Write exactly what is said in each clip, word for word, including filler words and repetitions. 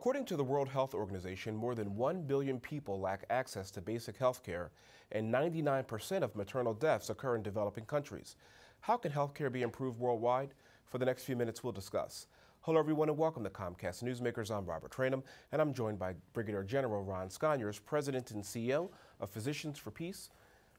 According to the World Health Organization, more than one billion people lack access to basic health care, and ninety-nine percent of maternal deaths occur in developing countries. How can health care be improved worldwide? For the next few minutes, we'll discuss. Hello, everyone, and welcome to Comcast Newsmakers. I'm Robert Traynam, and I'm joined by Brigadier General Ron Sconyers, President and C E O of Physicians for Peace.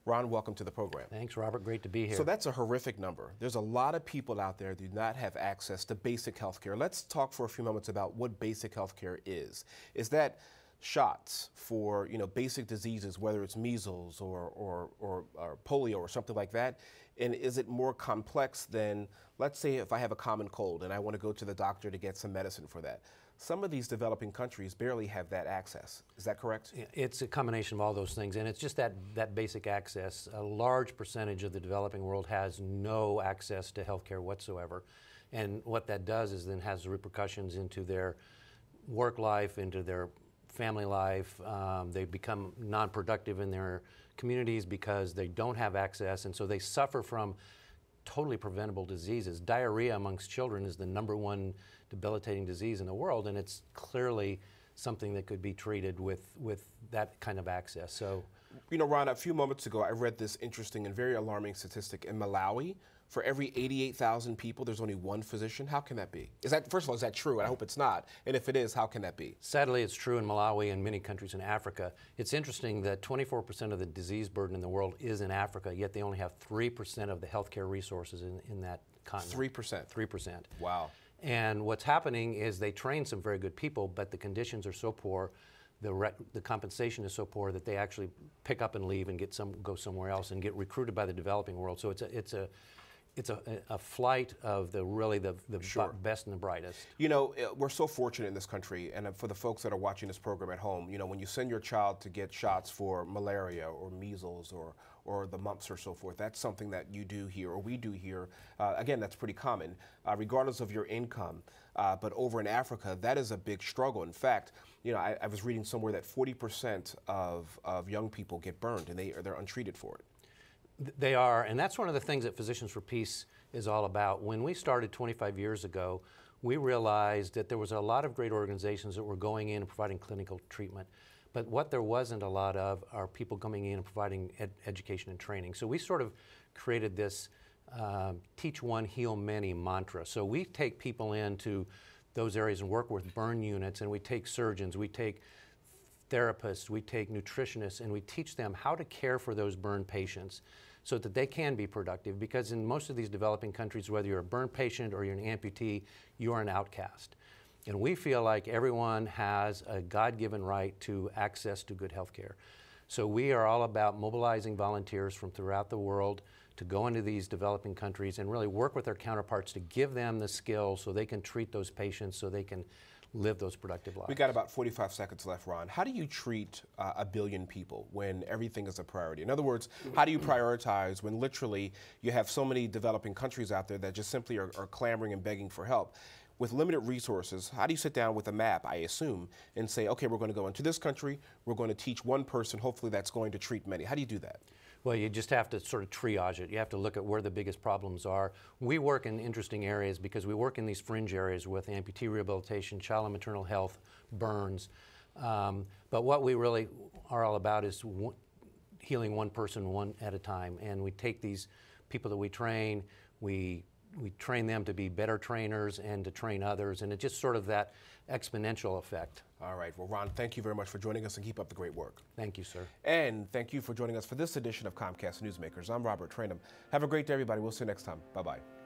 Ron, welcome to the program. Thanks, Robert. Great to be here. So that's a horrific number. There's a lot of people out there that do not have access to basic health care. Let's talk for a few moments about what basic health care is. Is that shots for, you know, basic diseases, whether it's measles or, or, or, or polio or something like that? And is it more complex than, let's say, if I have a common cold and I want to go to the doctor to get some medicine for that? Some of these developing countries barely have that access. Is that correct? It's a combination of all those things, and it's just that, that basic access. A large percentage of the developing world has no access to health care whatsoever, and what that does is then has repercussions into their work life, into their family life. Um, they become non-productive in their communities because they don't have access, and so they suffer from totally preventable diseases. Diarrhea amongst children is the number one debilitating disease in the world, and it's clearly something that could be treated with, with that kind of access. So, you know, Ron, a few moments ago, I read this interesting and very alarming statistic in Malawi. For every eighty-eight thousand people, there's only one physician. How can that be? Is that, first of all, is that true? I hope it's not. And if it is, how can that be? Sadly, it's true in Malawi and many countries in Africa. It's interesting that twenty-four percent of the disease burden in the world is in Africa, yet they only have three percent of the healthcare resources in, in that continent. three percent? three percent. Wow. And what's happening is they train some very good people, but the conditions are so poor, The, re the compensation is so poor that they actually pick up and leave and get some go somewhere else and get recruited by the developing world. So it's a it's a it's a, a flight of the really the, the sure. best and the brightest. You know, we're so fortunate in this country, and for the folks that are watching this program at home, you know, when you send your child to get shots for malaria or measles or or the mumps or so forth, that's something that you do here or we do here. Uh, again, that's pretty common, uh, regardless of your income. Uh, but over in Africa, that is a big struggle. In fact, you know, I, I was reading somewhere that forty percent of, of young people get burned, and they, they're untreated for it. They are, and that's one of the things that Physicians for Peace is all about. When we started twenty-five years ago, we realized that there was a lot of great organizations that were going in and providing clinical treatment. But what there wasn't a lot of are people coming in and providing ed education and training. So we sort of created this uh, teach one, heal many mantra. So we take people into those areas and work with burn units, and we take surgeons, we take therapists, we take nutritionists, and we teach them how to care for those burn patients so that they can be productive, because in most of these developing countries, whether you're a burn patient or you're an amputee, you're an outcast. And we feel like everyone has a God-given right to access to good health care. So we are all about mobilizing volunteers from throughout the world to go into these developing countries and really work with their counterparts to give them the skills so they can treat those patients, so they can live those productive lives. We've got about forty-five seconds left, Ron. How do you treat uh, a billion people when everything is a priority? In other words, how do you prioritize when literally you have so many developing countries out there that just simply are, are clamoring and begging for help? With limited resources, how do you sit down with a map, I assume, and say, okay, we're going to go into this country, we're going to teach one person, hopefully that's going to treat many? How do you do that? Well, you just have to sort of triage it. You have to look at where the biggest problems are. We work in interesting areas because we work in these fringe areas with amputee rehabilitation, child and maternal health, burns. Um, but what we really are all about is one, healing one person one at a time. And we take these people that we train, we we train them to be better trainers and to train others, and it's just sort of that exponential effect. All right. Well, Ron, thank you very much for joining us, and keep up the great work. Thank you, sir. And thank you for joining us for this edition of Comcast Newsmakers. I'm Robert Traynam. Have a great day, everybody. We'll see you next time. Bye-bye.